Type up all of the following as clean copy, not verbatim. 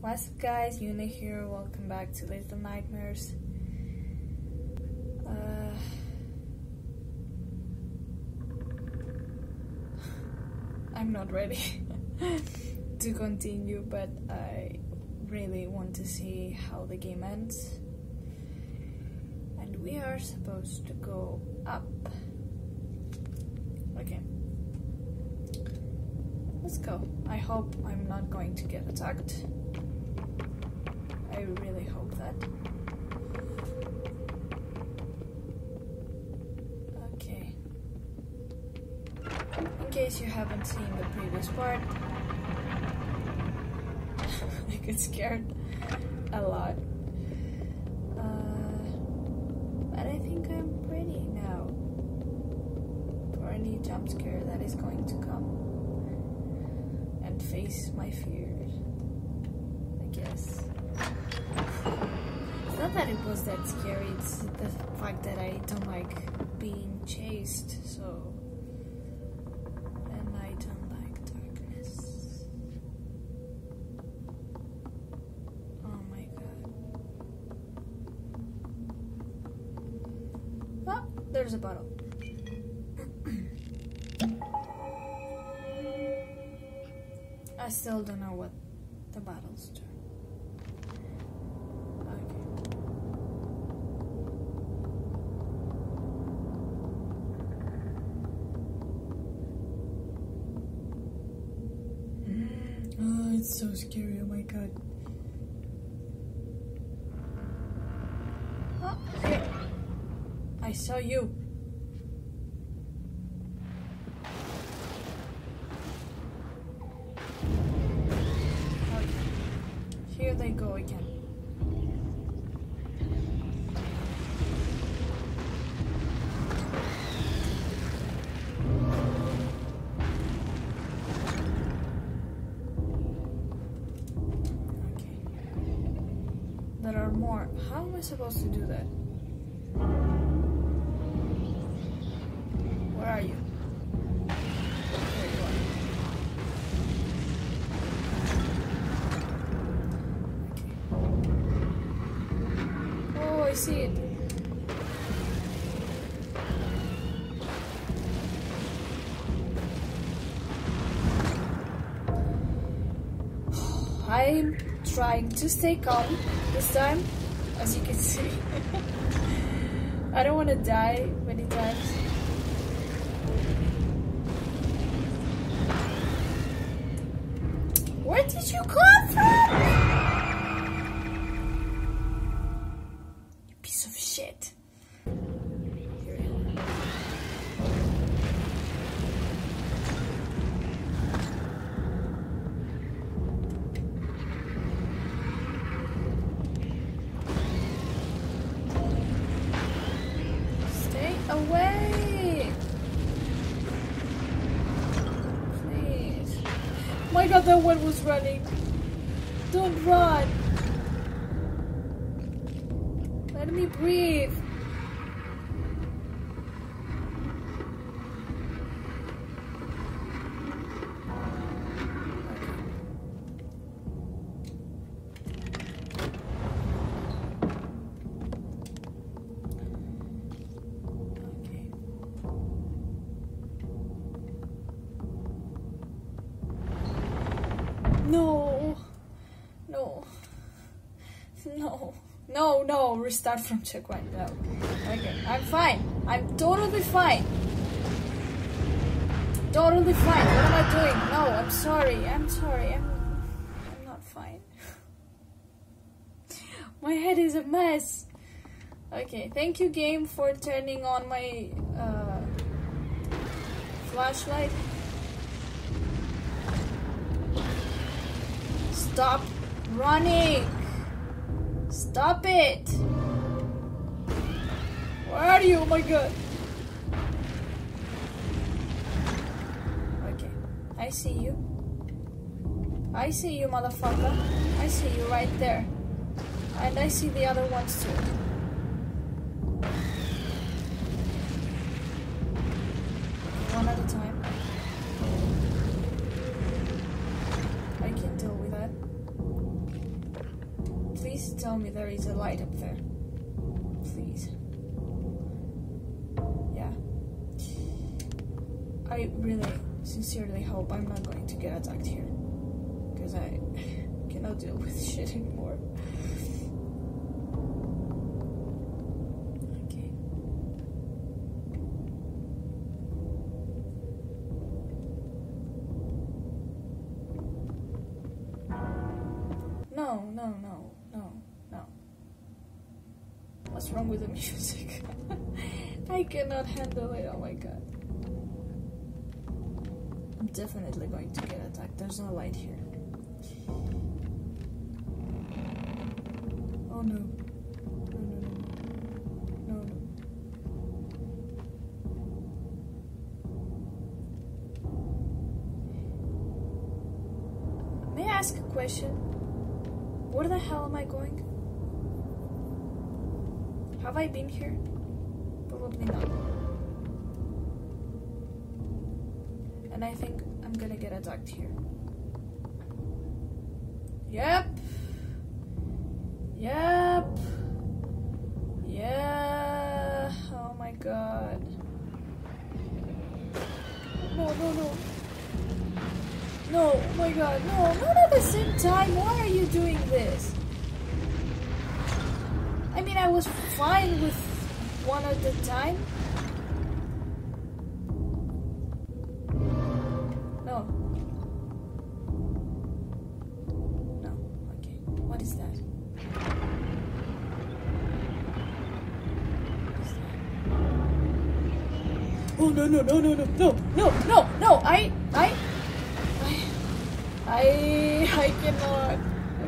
What's up guys, Yu Na here, welcome back to Little Nightmares. I'm not ready to continue, but I really want to see how the game ends. And we are supposed to go up. Okay. Let's go. I hope I'm not going to get attacked. I really hope that. Okay. In case you haven't seen the previous part, I get scared a lot. But I think I'm ready now for any jump scare that is going to come and face my fears, I guess. It's not that it was that scary, it's the fact that I don't like being chased, so... And I don't like darkness. Oh my god. Oh, there's a bottle. I still don't know what the bottles do. It's so scary, oh my god. Oh, okay. I saw you. Okay. Here they go again. There are more. How am I supposed to do that? Where are you? There you are. Okay. Oh, I see it. I'm trying to stay calm this time, as you can see. I don't want to die many times. Where did you come from? You piece of shit. Away, please. My god, that one was running. Don't run. Let me breathe. No, no, no, no, no, restart from checkpoint, no, okay, I'm fine, I'm totally fine, what am I doing, no, I'm not fine, my head is a mess, okay, thank you game for turning on my flashlight. Stop running! Stop it! Where are you? Oh my god! Okay, I see you. I see you, motherfucker. I see you right there. And I see the other ones too. One at a time. I can deal with that. Please tell me there is a light up there. Please. Yeah. I really, sincerely hope I'm not going to get attacked here. Because I cannot deal with shit anymore. No. What's wrong with the music? I cannot handle it, oh my god. I'm definitely going to get attacked, there's no light here. Oh no. No. May I ask a question? Where the hell am I going? Have I been here? Probably not. And I think I'm gonna get attacked here. Yep. Oh my god. No, oh my god, no, not at the same time, why are you doing this? I mean, I was fine with one at a time. No, okay, what is that? Oh, no, I cannot.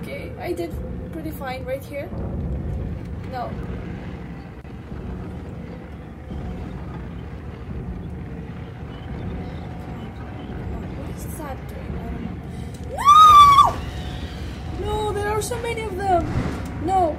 Okay, I did pretty fine right here. No. What is that doing? No! No, there are so many of them. No.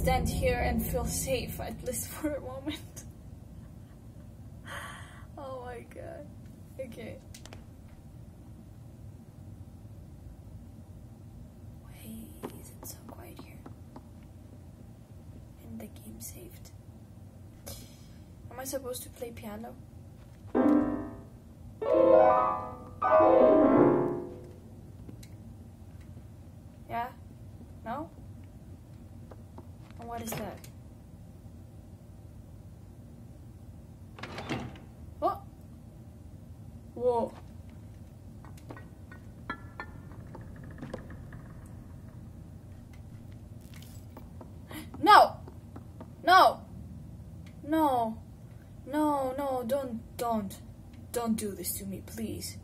Stand here and feel safe, at least for a moment. Oh my god. Okay. Why is it so quiet here? And the game saved. Am I supposed to play piano? Yeah? No? What is that? Oh! Whoa! No! Don't do this to me, please.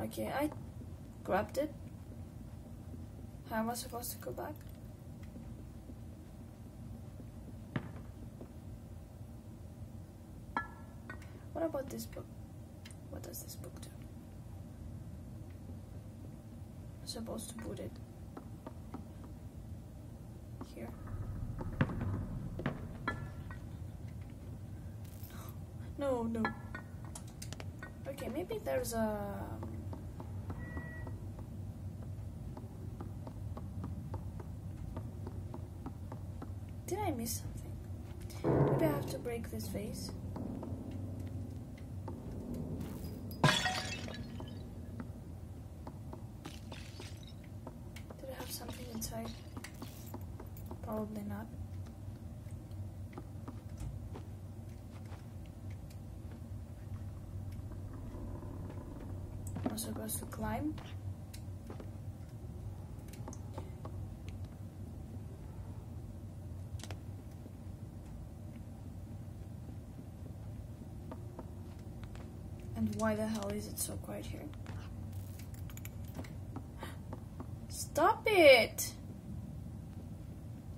Okay, I grabbed it. How am I supposed to go back? What about this book? What does this book do? I'm supposed to put it here. No. Okay, maybe there's a... Did I miss something? Maybe I have to break this vase. Did I have something inside? Probably not. I'm supposed to climb. Why the hell is it so quiet here? Stop it!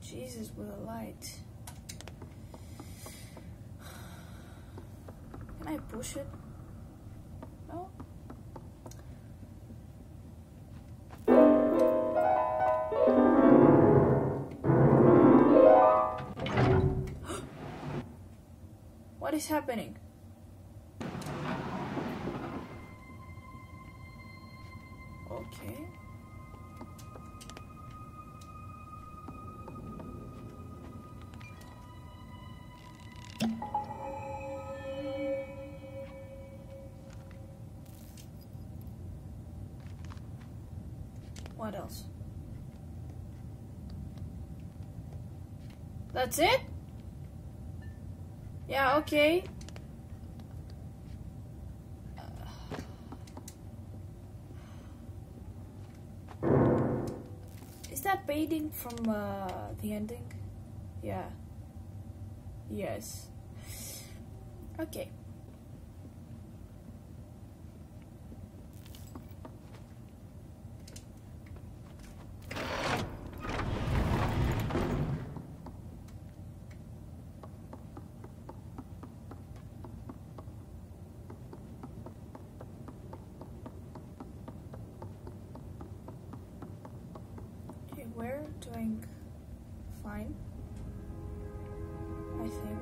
Jesus, with a light. Can I push it? No? What is happening? Okay. What else? That's it? Yeah, okay. Is that fading from the ending? Yeah. Yes. Okay. We're doing fine, I think.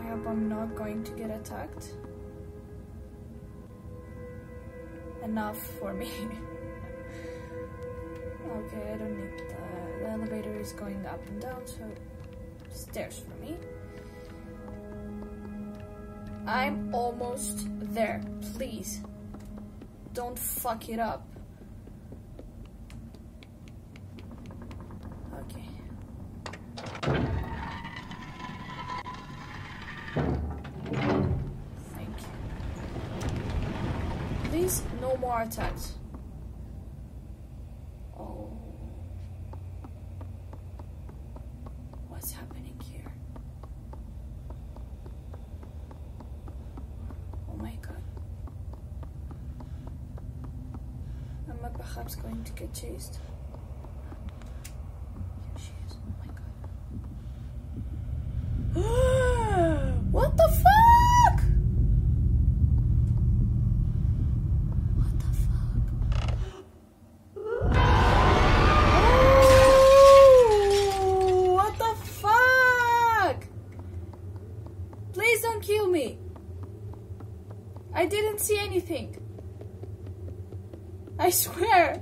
I hope I'm not going to get attacked. Enough for me. Okay, I don't need that. The elevator is going up and down, so stairs for me. I'm almost there. Please, don't fuck it up. No more attacks. Oh. What's happening here? Oh my god. Am I perhaps going to get chased? Here she is. Oh my god. What the fuck? I didn't see anything. I swear.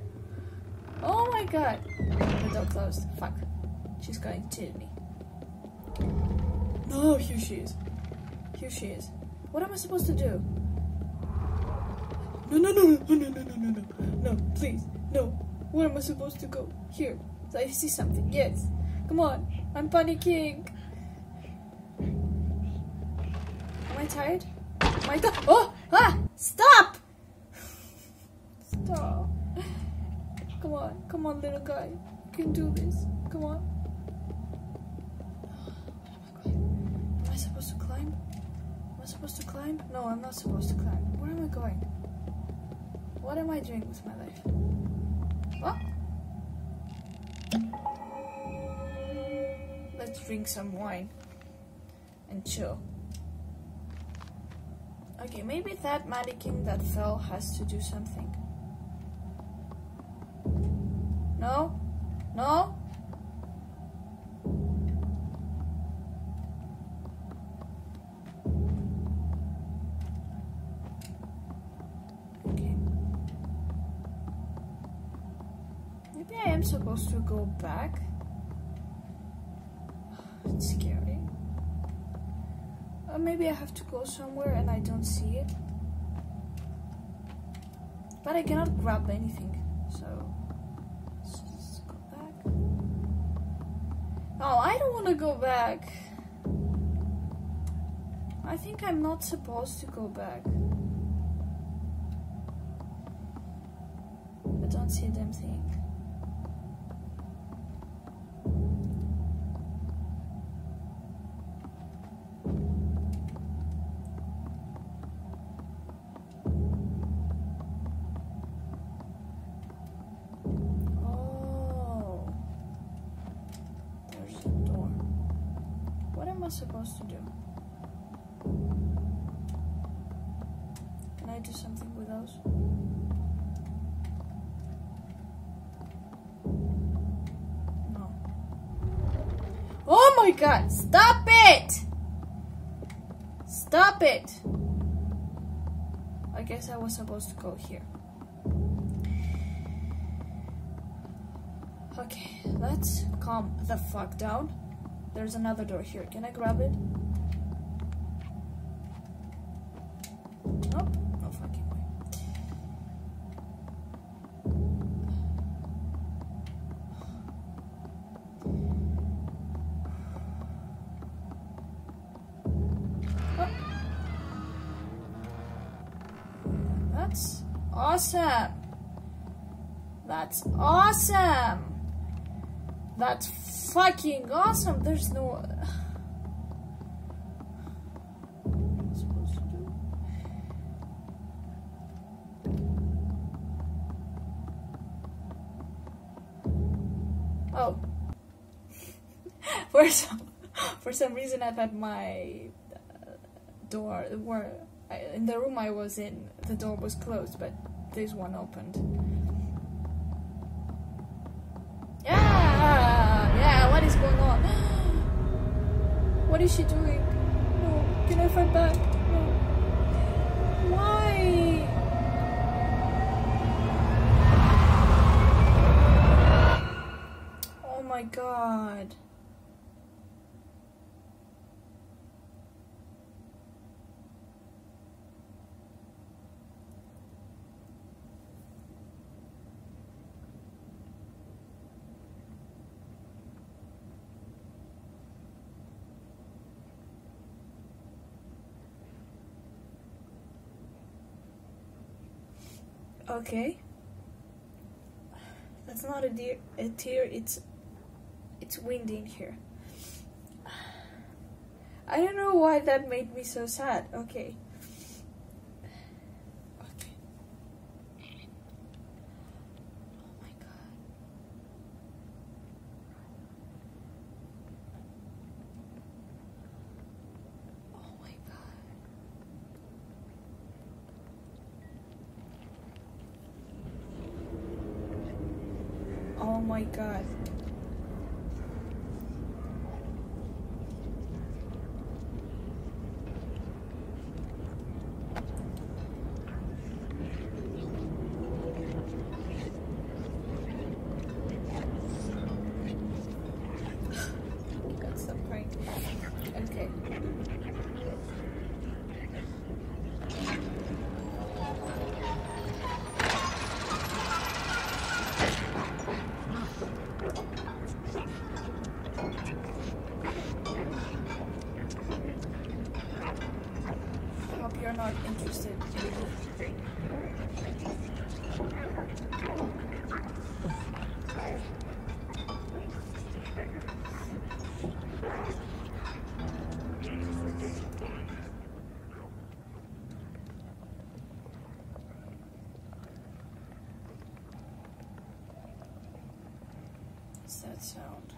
Oh my god. The door closed. Fuck. She's going to kill me. No, here she is. Here she is. What am I supposed to do? No, no, no, no, no, no, no, no, no. No, please. No. Where am I supposed to go? Here. I see something. Yes. Come on. I'm panicking. Am I tired? Oh my god. Oh! Ah! Stop! Stop. Come on. Come on, little guy. You can do this. Come on. Oh, am I supposed to climb? Am I supposed to climb? No, I'm not supposed to climb. Where am I going? What am I doing with my life? What? Let's drink some wine and chill. Okay, maybe that mannequin that fell has to do something. No? No? Okay. Maybe I am supposed to go back. It's scary. Or maybe I have to go somewhere and I don't see it. But I cannot grab anything, so let's just go back. No, I don't want to go back. I think I'm not supposed to go back. I don't see a damn thing. I supposed to do? Can I do something with those? No. Oh my god! Stop it! Stop it! I guess I was supposed to go here. Okay, let's calm the fuck down. There's another door here. Can I grab it? Nope. No fucking way. Oh. That's awesome. That's awesome. That's fucking awesome! There's no... what am I supposed to do? Oh. For some reason I've had my door... in the room I was in, the door was closed, but this one opened. What is going on? What is she doing? No, can I fight back? No. Why? Oh my god. Okay, that's not a deer. A tear. It's windy in here. I don't know why that made me so sad. Okay. Okay. Oh my god. Oh my god. Oh my god. What's that sound?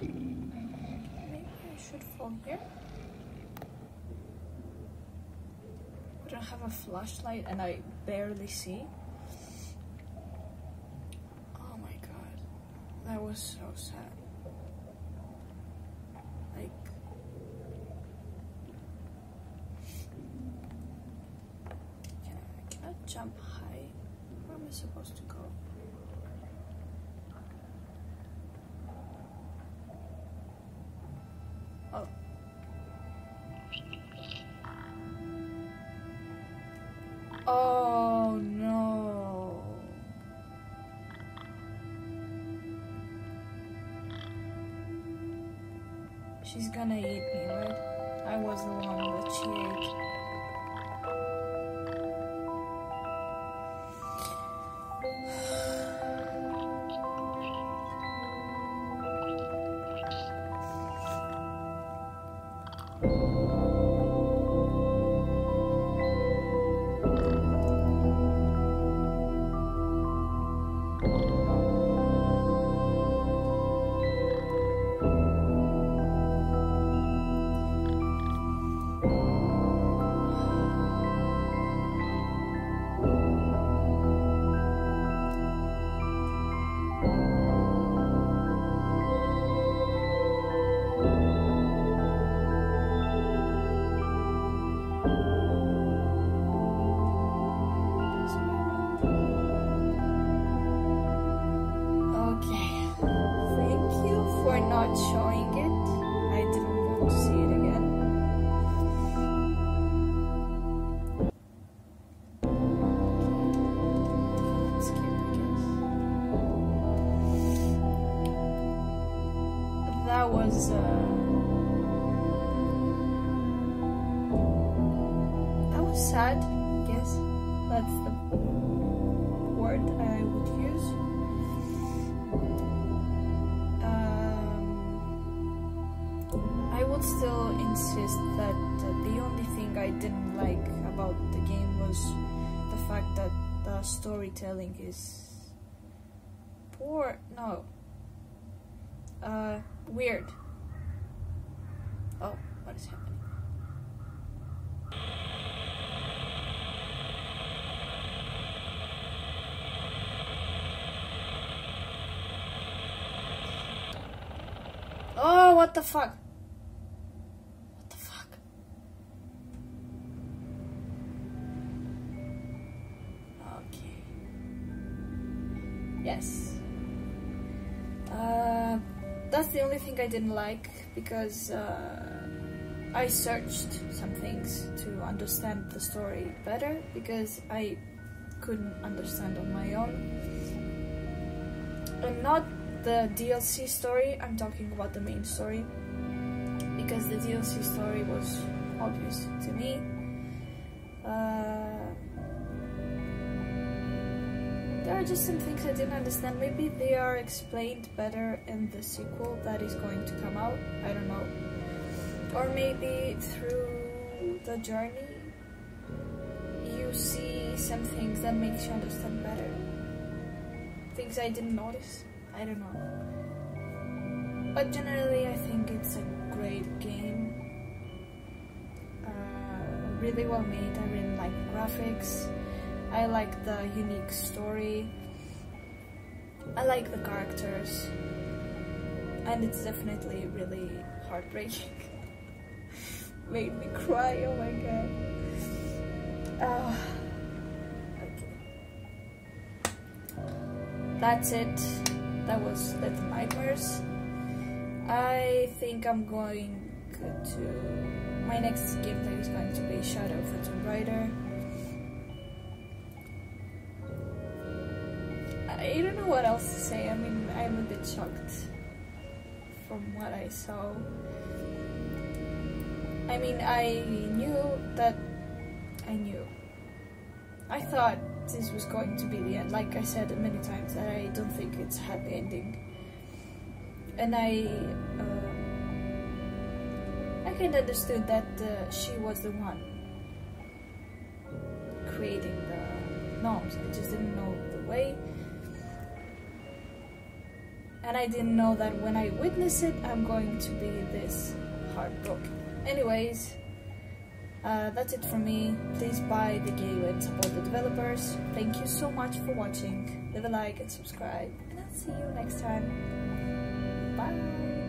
Maybe I should fall here? I don't have a flashlight and I barely see. Oh my god. That was so sad. Jump high. Where am I supposed to go? Oh. Oh no. She's gonna eat me, right? I was the one that she ate. was sad, I guess that's the word I would use. I would still insist that the only thing I didn't like about the game was the fact that the storytelling is poor, no, weird. Oh, what is happening? Oh, what the fuck? What the fuck? Okay. Yes. That's the only thing I didn't like, because I searched some things to understand the story better, because I couldn't understand on my own. And not the DLC story, I'm talking about the main story, because the DLC story was obvious to me. There are just some things I didn't understand. Maybe they are explained better in the sequel that is going to come out, I don't know. Or maybe through the journey you see some things that makes you understand better. Things I didn't notice. I don't know, but generally I think it's a great game, really well made. I really like the graphics, I like the unique story, I like the characters, and it's definitely really heartbreaking. Made me cry, oh my god. Okay. That's it. That was Little Nightmares. I think I'm going to... my next gameplay is going to be Shadow of the Tomb Raider. I don't know what else to say. I mean, I'm a bit shocked from what I saw. I mean, I thought this was going to be the end. Like I said many times, that I don't think it's a happy ending, and I kind of understood that she was the one creating the gnomes. I just didn't know the way, and I didn't know that when I witness it, I'm going to be this heartbroken. Anyways. That's it for me. Please buy the game and support the developers. Thank you so much for watching. Leave a like and subscribe, and I'll see you next time. Bye!